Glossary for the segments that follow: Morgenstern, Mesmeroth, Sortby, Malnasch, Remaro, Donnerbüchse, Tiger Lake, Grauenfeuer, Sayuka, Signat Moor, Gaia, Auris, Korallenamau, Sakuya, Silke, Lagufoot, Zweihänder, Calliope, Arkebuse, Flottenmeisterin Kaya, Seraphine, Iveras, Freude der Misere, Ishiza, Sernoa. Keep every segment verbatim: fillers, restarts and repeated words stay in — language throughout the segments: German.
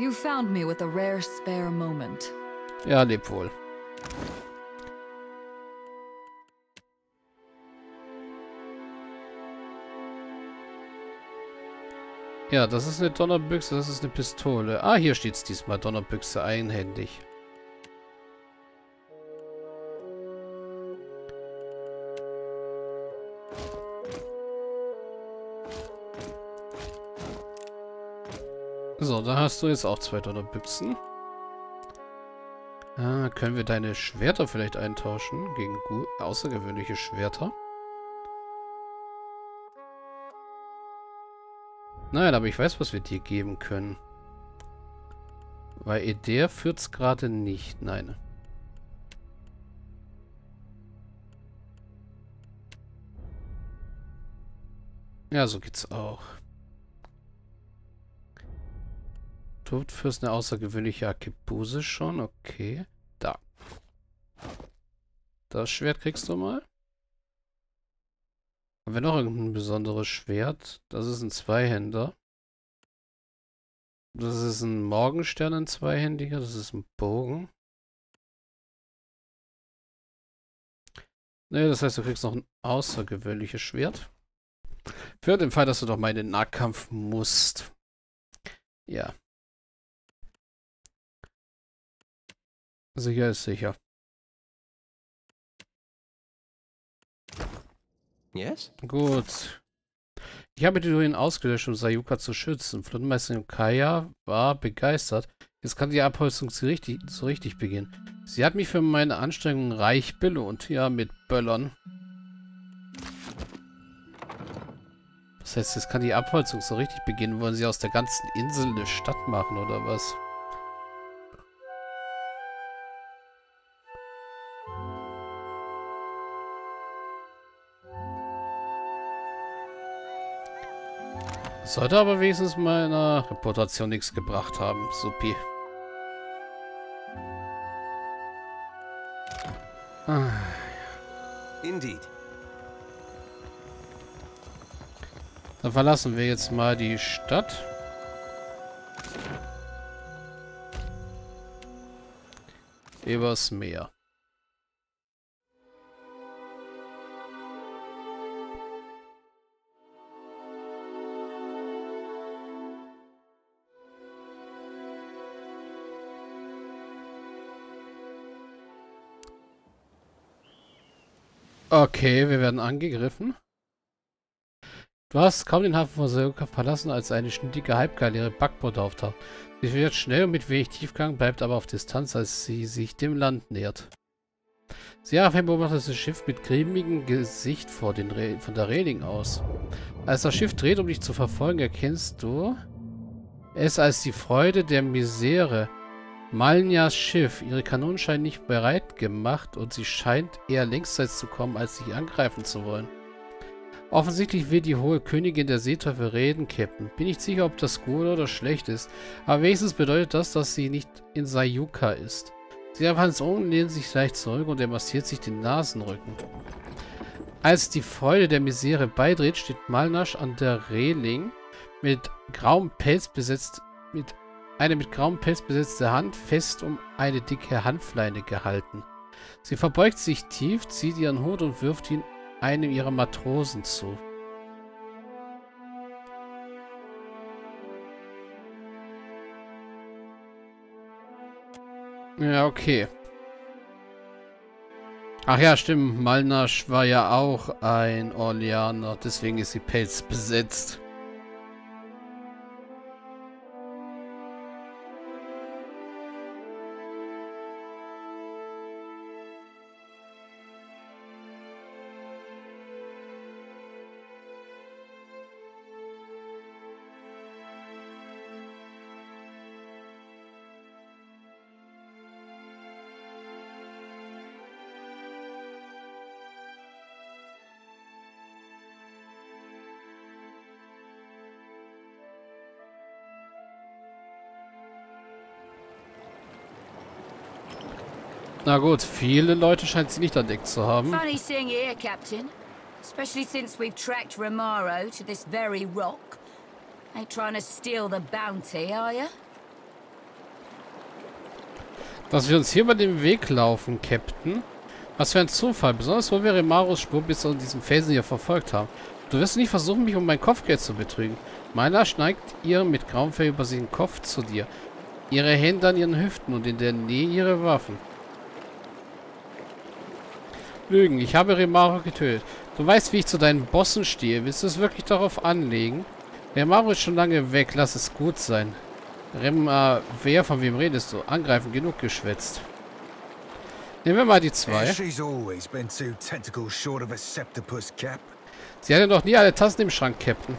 You found me with a rare spare moment. Ja, leb wohl. Ja, das ist eine Donnerbüchse, das ist eine Pistole. Ah, hier steht's diesmal, Donnerbüchse einhändig. So, da hast du jetzt auch zwei Donnerbüchsen. Ah, können wir deine Schwerter vielleicht eintauschen gegen außergewöhnliche Schwerter? Nein, aber ich weiß, was wir dir geben können. Weil der führt's gerade nicht. Nein. Ja, so geht's auch. Du führst eine außergewöhnliche Arkebuse schon. Okay. Da. Das Schwert kriegst du mal. Haben wir noch irgendein besonderes Schwert? Das ist ein Zweihänder. Das ist ein Morgenstern, ein Zweihändiger. Das ist ein Bogen. Ne, das heißt, du kriegst noch ein außergewöhnliches Schwert. Für den Fall, dass du doch mal in den Nahkampf musst. Ja. Sicher ist sicher. Yes? Gut. Ich habe die Duin ausgelöscht, um Sayuka zu schützen. Flottenmeisterin Kaya war begeistert. Jetzt kann die Abholzung so richtig, so richtig beginnen. Sie hat mich für meine Anstrengungen reich belohnt. Ja, mit Böllern. Das heißt, jetzt kann die Abholzung so richtig beginnen. Wollen sie aus der ganzen Insel eine Stadt machen, oder was? Sollte aber wenigstens meiner Reputation nichts gebracht haben, Supi. Ah. Indeed. Dann verlassen wir jetzt mal die Stadt. Übers Meer. Okay, wir werden angegriffen. Du hast kaum den Hafen von Silke verlassen, als eine schnittige Halbgeile ihre Backbord auftaucht. Sie wird schnell und mit wenig Tiefgang, bleibt aber auf Distanz, als sie sich dem Land nähert. Seraphine beobachtet das Schiff mit grimmigem Gesicht vor den Re von der Reling aus. Als das Schiff dreht, um dich zu verfolgen, erkennst du es als die Freude der Misere. Malnas Schiff. Ihre Kanonen scheinen nicht bereit gemacht und sie scheint eher längsseits zu kommen, als dich angreifen zu wollen. Offensichtlich will die hohe Königin der Seeteufel reden, Captain. Bin nicht sicher, ob das gut oder schlecht ist, aber wenigstens bedeutet das, dass sie nicht in Sayuka ist. Sie haben Hans Ohren, lehnt sich leicht zurück und er massiert sich den Nasenrücken. Als die Freude der Misere beidreht, steht Malnasch an der Reling mit grauem Pelz besetzt mit eine mit grauem Pelz besetzte Hand fest um eine dicke Hanfleine gehalten. Sie verbeugt sich tief, zieht ihren Hut und wirft ihn einem ihrer Matrosen zu. Ja, okay. Ach ja, stimmt. Malnasch war ja auch ein Orleaner, deswegen ist sie Pelz besetzt. Na gut, viele Leute scheint sie nicht entdeckt zu haben. Funny seeing you here, Captain. Especially since we've tracked Remaro to this very rock. Ain't trying to steal the bounty, are you? Dass wir uns hier über den Weg laufen, Captain. Was für ein Zufall. Besonders, wo wir Remaros Spur bis zu diesem Felsen hier verfolgt haben. Du wirst nicht versuchen, mich um mein Kopfgeld zu betrügen. Malnasch neigt ihr mit Grauenfeuer über den Kopf zu dir. Ihre Hände an ihren Hüften und in der Nähe ihre Waffen. Lügen. Ich habe Remaro getötet. Du weißt, wie ich zu deinen Bossen stehe. Willst du es wirklich darauf anlegen? Remaro ist schon lange weg. Lass es gut sein. Remar, wer, von wem redest du? Angreifen, genug geschwätzt. Nehmen wir mal die zwei. Sie hatte noch nie alle Tassen im Schrank, Captain.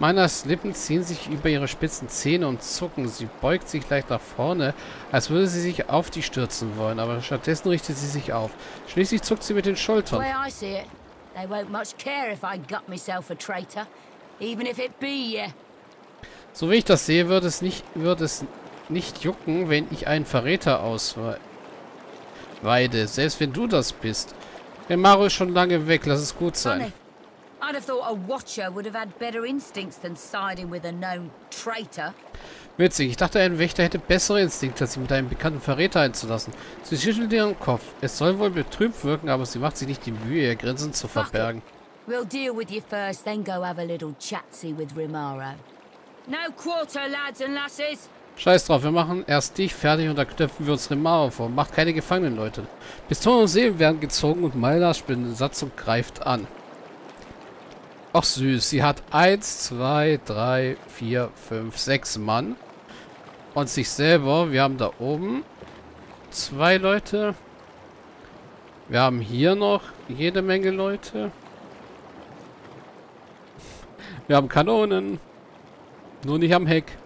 Manas Lippen ziehen sich über ihre spitzen Zähne und zucken. Sie beugt sich leicht nach vorne, als würde sie sich auf die stürzen wollen, aber stattdessen richtet sie sich auf. Schließlich zuckt sie mit den Schultern. So wie ich das sehe, würde es nicht, würde es nicht jucken, wenn ich einen Verräter ausweide, selbst wenn du das bist. Der Mario ist schon lange weg, lass es gut sein. I'd have thought a watcher would have had better instincts than siding with a known traitor. Witzig, ich dachte, ein Wächter hätte bessere Instinkte, als sich mit einem bekannten Verräter einzulassen. Sie schüttelt ihren Kopf. Es soll wohl betrübt wirken, aber sie macht sich nicht die Mühe, ihr Grinsen zu verbergen. We'll deal with you first, then go have a little chatsy with Remaro. No quarter, lads and lasses. Scheiß drauf, wir machen erst dich fertig und dann knöpfen wir uns Remaro vor. Macht keine Gefangenen, Leute. Pistolen und Säbel werden gezogen und Malnasch Besatzung greift an. Ach süß, sie hat eins, zwei, drei, vier, fünf, sechs Mann. Und sich selber, wir haben da oben zwei Leute. Wir haben hier noch jede Menge Leute. Wir haben Kanonen. Nur nicht am Heck.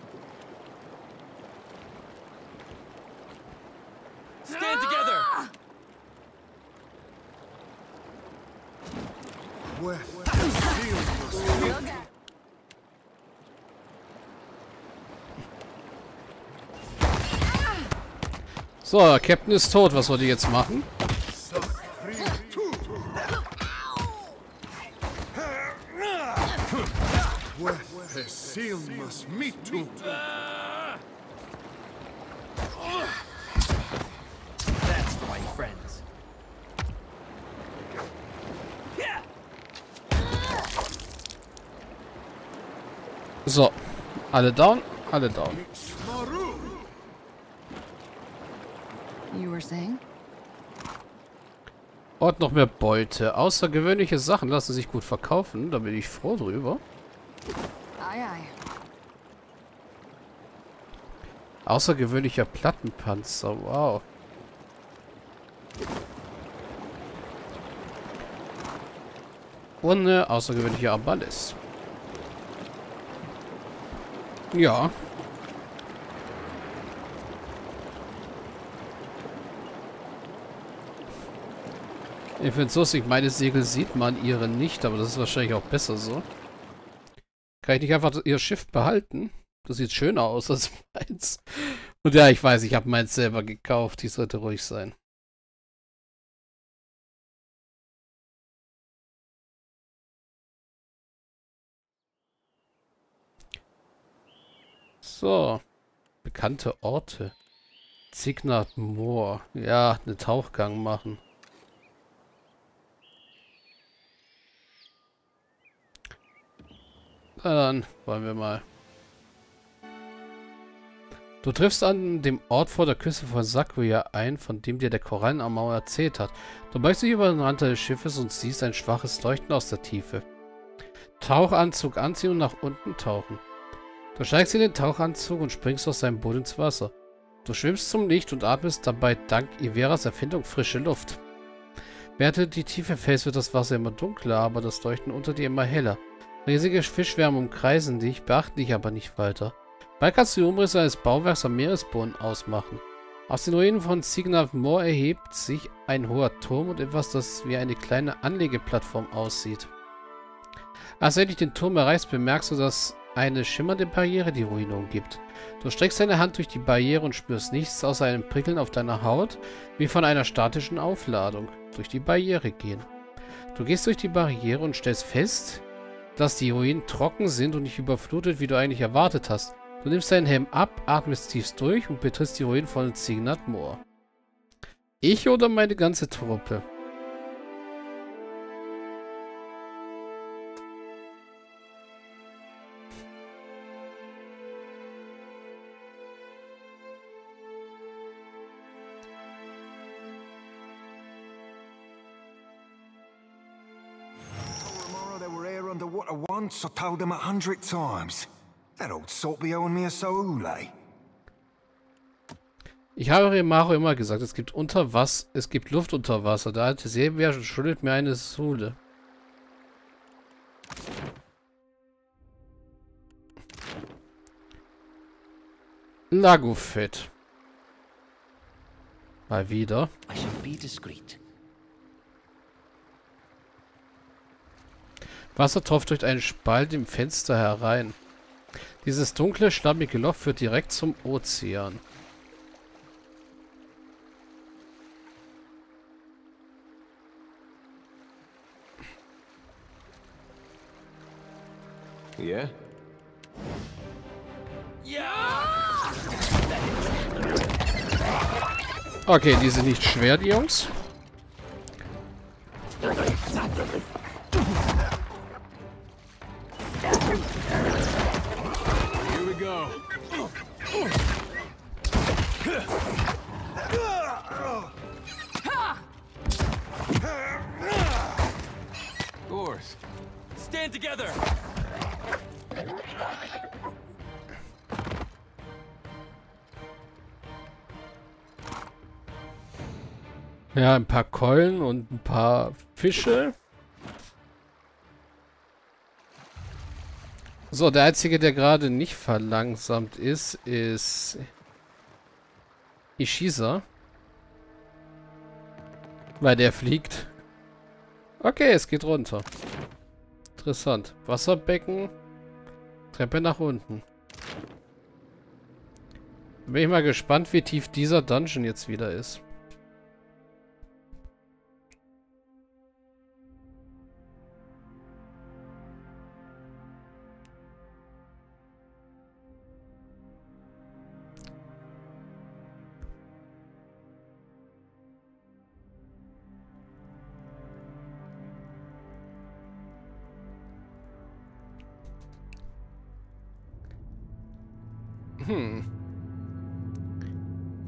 So, Captain ist tot. Was wollt ihr jetzt machen? So, alle down, alle down. Und noch mehr Beute. Außergewöhnliche Sachen lassen sich gut verkaufen. Da bin ich froh drüber. Außergewöhnlicher Plattenpanzer. Wow. Und eine außergewöhnliche Armbanduhr. Ja. Ich finde es lustig, meine Segel sieht man ihre nicht, aber das ist wahrscheinlich auch besser so. Kann ich nicht einfach ihr Schiff behalten? Das sieht schöner aus als meins. Und ja, ich weiß, ich habe meins selber gekauft. Die sollte ruhig sein. So. Bekannte Orte. Signat Moor. Ja, einen Tauchgang machen. Dann wollen wir mal. Du triffst an dem Ort vor der Küste von Sakuya ein, von dem dir der Korallenamau erzählt hat. Du beugst dich über den Rand des Schiffes und siehst ein schwaches Leuchten aus der Tiefe. Tauchanzug anziehen und nach unten tauchen. Du steigst in den Tauchanzug und springst aus deinem Boot ins Wasser. Du schwimmst zum Licht und atmest dabei dank Iveras Erfindung frische Luft. Während die Tiefe fällst, wird das Wasser immer dunkler, aber das Leuchten unter dir immer heller. Riesige Fischwärme umkreisen dich, beachten dich aber nicht weiter. Bald kannst du die Umrisse eines Bauwerks am Meeresboden ausmachen. Aus den Ruinen von Signat Moor erhebt sich ein hoher Turm und etwas, das wie eine kleine Anlegeplattform aussieht. Als du endlich den Turm erreichst, bemerkst du, dass eine schimmernde Barriere die Ruine umgibt. Du streckst deine Hand durch die Barriere und spürst nichts außer einem Prickeln auf deiner Haut, wie von einer statischen Aufladung. Durch die Barriere gehen. Du gehst durch die Barriere und stellst fest, dass die Ruinen trocken sind und nicht überflutet, wie du eigentlich erwartet hast. Du nimmst deinen Helm ab, atmest tief durch und betrittst die Ruinen von Signat Moor. Ich oder meine ganze Truppe? I told them a hundred times. That old Sortby owed me a soule. Ich habe Remaro immer gesagt, es gibt unter was, es gibt Luft unter Wasser. Der alte Seebär schuldet mir eine Soule. Lagufoot. Mal wieder. I shall be discreet. Wasser tropft durch einen Spalt im Fenster herein. Dieses dunkle, schlammige Loch führt direkt zum Ozean. Yeah. Okay, die sind nicht schwer, die Jungs. Ja, ein paar Keulen und ein paar Fische. So, der einzige, der gerade nicht verlangsamt ist, ist Ishiza. Weil der fliegt. Okay, es geht runter. Interessant. Wasserbecken. Treppe nach unten. Bin ich mal gespannt, wie tief dieser Dungeon jetzt wieder ist. Hm.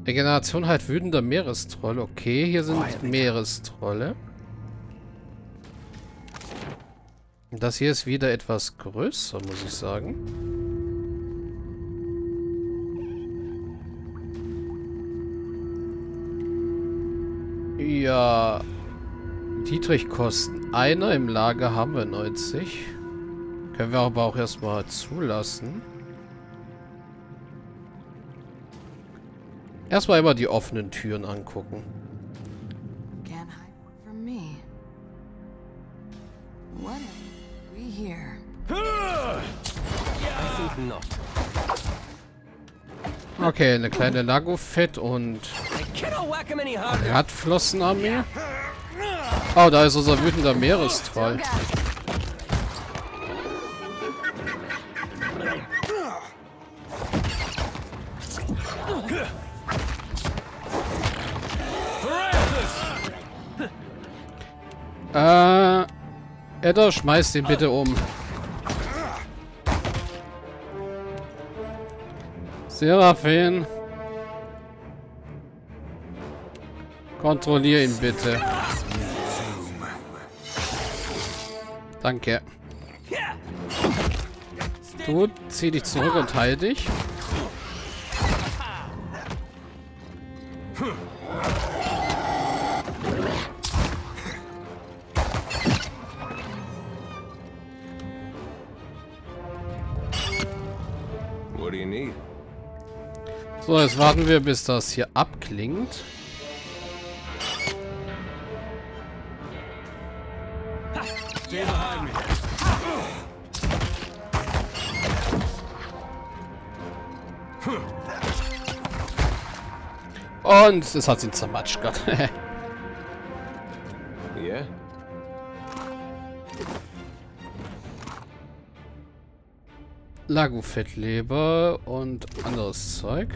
Regeneration halt wütender Meerestrolle. Okay, hier sind oh, Meerestrolle. Das hier ist wieder etwas größer, muss ich sagen. Ja. Dietrich-Kosten. Einer im Lager haben wir neunzig. Können wir aber auch erstmal zulassen. Erstmal immer die offenen Türen angucken. Okay, eine kleine Lagufoot und Radflossenarmee. Oh, da ist unser wütender Meerestroll. Äh, Edda, schmeiß den bitte um. Seraphine. Kontrollier ihn bitte. Danke. Du, zieh dich zurück und heil dich. So, jetzt warten wir, bis das hier abklingt. Und es hat ihn zermatscht, Gott. Yeah. Lagu-Fettleber und anderes Zeug.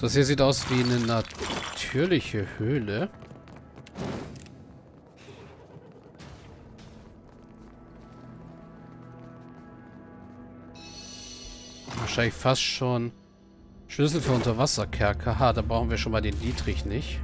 Das hier sieht aus wie eine natürliche Höhle. Wahrscheinlich fast schon Schlüssel für Unterwasserkerker. Ha, da brauchen wir schon mal den Dietrich nicht.